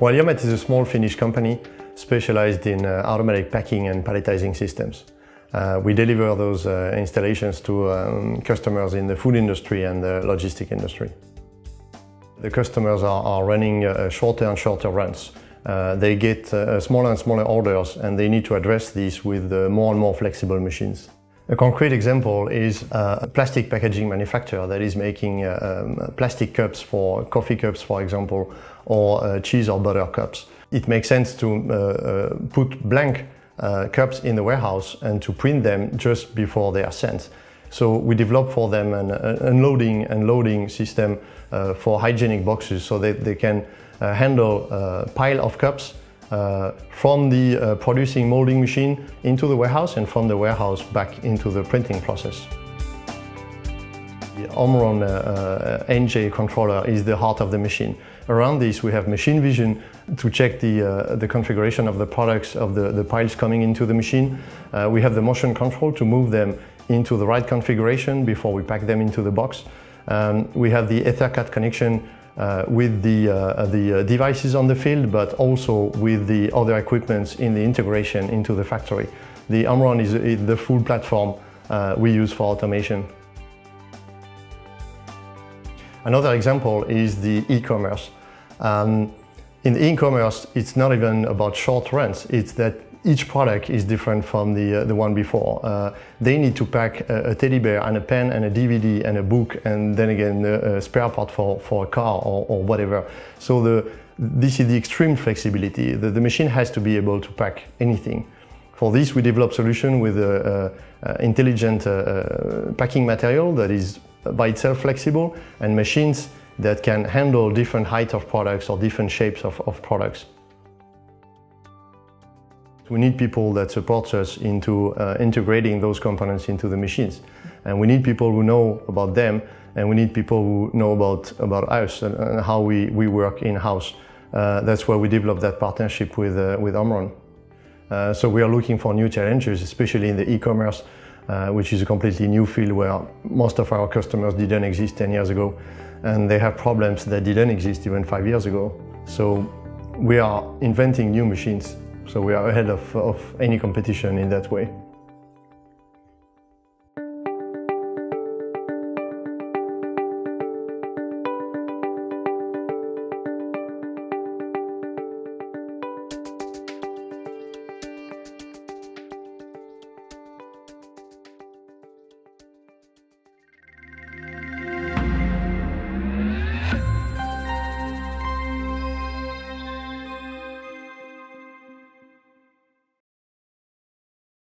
While Jomet is a small Finnish company specialized in automatic packing and palletizing systems. We deliver those installations to customers in the food industry and the logistic industry. The customers are running shorter and shorter runs. They get smaller and smaller orders, and they need to address this with more and more flexible machines. A concrete example is a plastic packaging manufacturer that is making plastic cups for coffee cups, for example, or cheese or butter cups. It makes sense to put blank cups in the warehouse and to print them just before they are sent. So we developed for them an unloading and loading system for hygienic boxes, so that they can handle a pile of cups from the producing molding machine into the warehouse, and from the warehouse back into the printing process. The Omron NJ controller is the heart of the machine. Around this we have machine vision to check the configuration of the products, of the piles coming into the machine. We have the motion control to move them into the right configuration before we pack them into the box. We have the EtherCAT connection with the devices on the field, but also with the other equipments in the integration into the factory. The Omron is the full platform we use for automation. Another example is the e-commerce. In e-commerce, it's not even about short runs, it's that each product is different from the one before. They need to pack a teddy bear and a pen and a DVD and a book, and then again a spare part for a car or whatever. So this is the extreme flexibility. The machine has to be able to pack anything. For this, we develop solution with intelligent packing material that is by itself flexible, and machines that can handle different heights of products or different shapes of products. We need people that support us into integrating those components into the machines. And we need people who know about them, and we need people who know about us and how we work in-house. That's why we developed that partnership with Omron. So we are looking for new challenges, especially in the e-commerce, which is a completely new field where most of our customers didn't exist 10 years ago. And they have problems that didn't exist even 5 years ago. So we are inventing new machines. So we are ahead of any competition in that way.